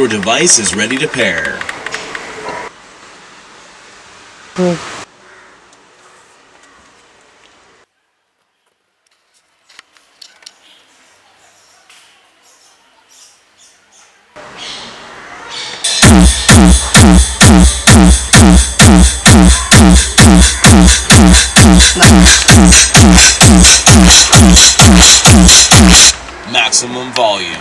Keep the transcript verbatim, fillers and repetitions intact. Your device is ready to pair. Mm. Maximum volume.